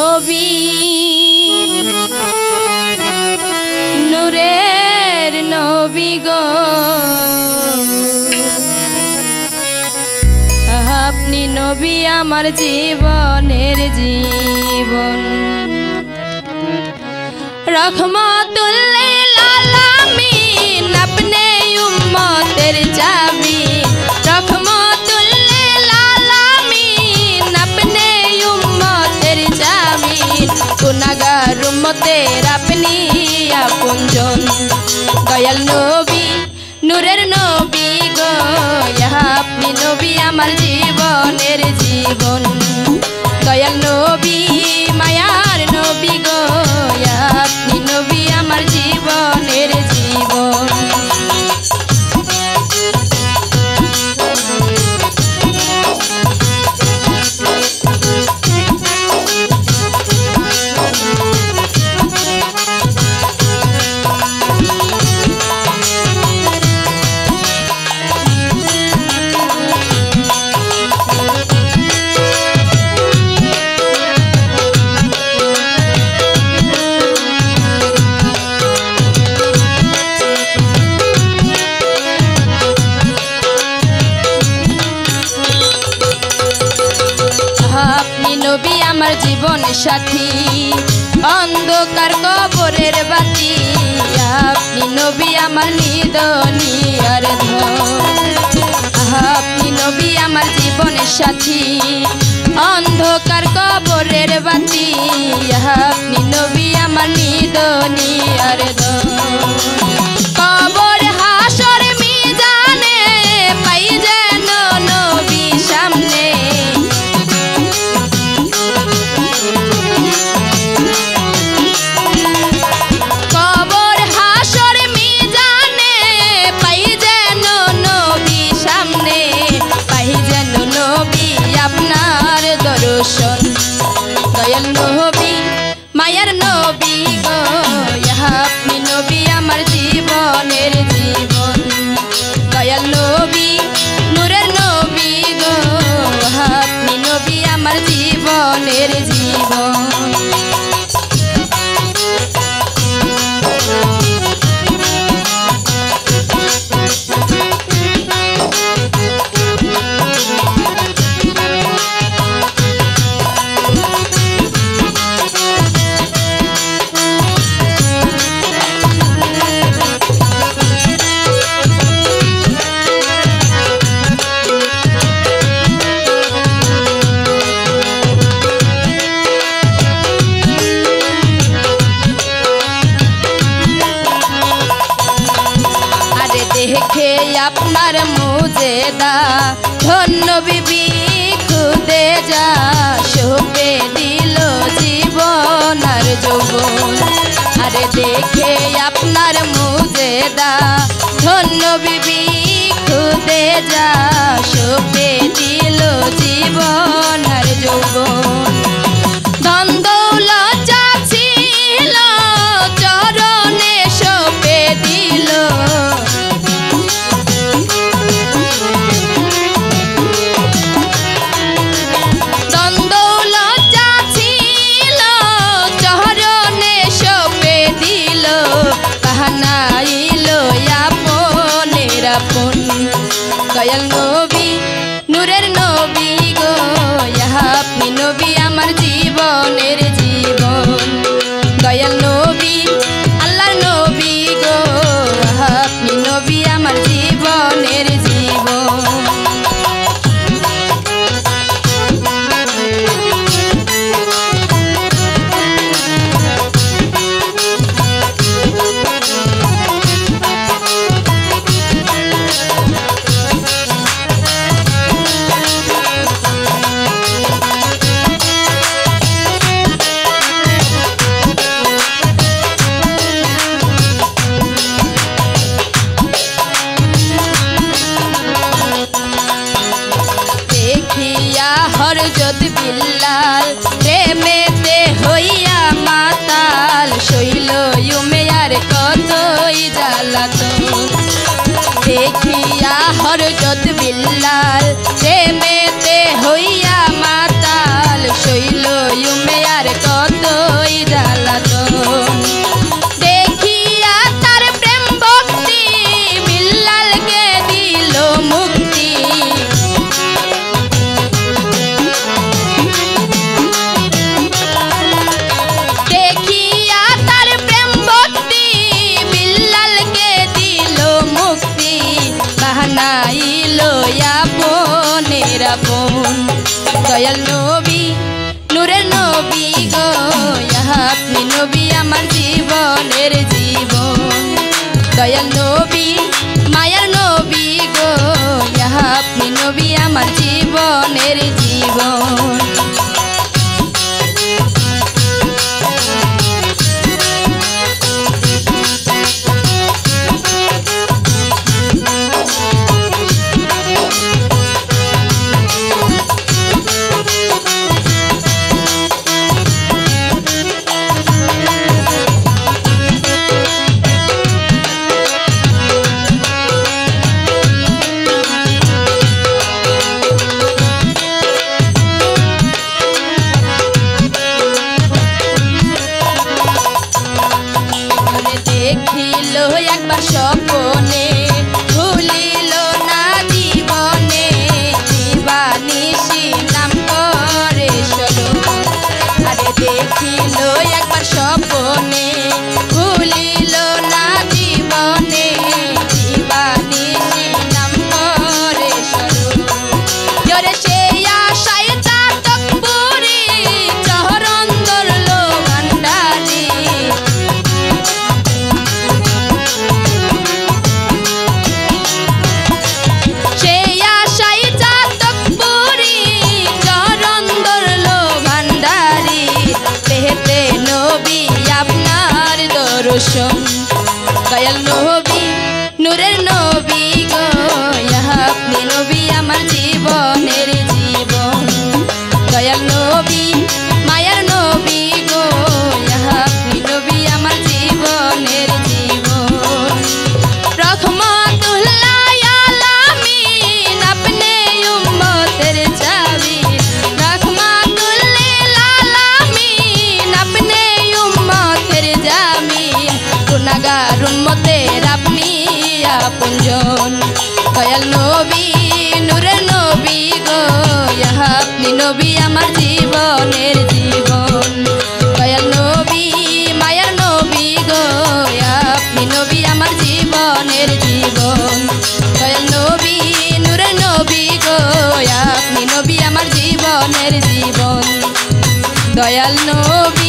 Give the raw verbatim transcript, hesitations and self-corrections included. नबी नूरेर नबी गो आपनी नबी आमार जीवनेर जीवन रहमतुल्लिल आलामीन अपने उम्मतेर चाबी गुनाहगार उम्मतेर अपनी आपनजन दयाल नबी नूरेर नबी गो यहाँ अपनी नबी आमार जीवनेर जीवन दयाल नबी मायार नबी गो यहाँ अपनी नबी आमार जीवनेर जीवन जीवन साथी अंधकार कबरेर बाती आपनी नबी आमार निदनियार आपनी नबी आमार जीवन साथी अंधकार कबरेर बाती आपनी नबी आमार निदनियार कबर हाशर मिजाने पाई जान नबी सामने दयाल नबी मायार नबी गो यहाँ अपनी नबी आमार जीवनेर जीवन दयाल नबी नूरेर नबी गो यहाँ अपनी नबी आमार जीवनेर जीवन अपनार मुजेदा धन्य बीबी खुदे जा शोभे दिल जीवन आर जौवन अरे देखे अपनार मुजेदा धन्य बीबी खुदे जा शोभे दिल जीवन आर जौवन दयाल नबी नूरेर नबी गो यहाँ अपनी नबी आमार जीवनेर जीवन दयाल नबी आल्लाहर नबी गो यहाँ अपनी नबी आमार जीवनेर जीवन हरजत बिल्लाल प्रेमे ते हइया माताल शैल उमेयार कतई जालातन देखिया हरजत बिल्लाल प्रेमे ते हइया माताल शैल उमेयार দয়াল নবী নূরের নবী গো আপনি নবী আমার জীবনের জীবন দয়াল নবী মায়ার নবী গো আপনি নবী আমার জীবনের জীবন दयाल नबी नूरेर नबी गो अपनी नबी आमार जीवनेर जीवन दयाल नबी मायार नबी गो अपनी नबी आमार जीवनेर जीवन प्रथम तुल्लाय आलामीन अपने उम्मतेर चाबी प्रथम तुल्लाय आलामीन अपने उम्मतेर जामी गुनागार उम्मतेर अपनी आपनजन दयाल नबी नूरेर नबी गो अपनी नबी आमार जीवनेर जीवन दयाल नबी मायार नबी गो अपनी नबी आमार जीवनेर जीवन दयाल नबी नूरेर नबी गो अपनी नबी आमार जीवनेर जीवन दयाल नबी।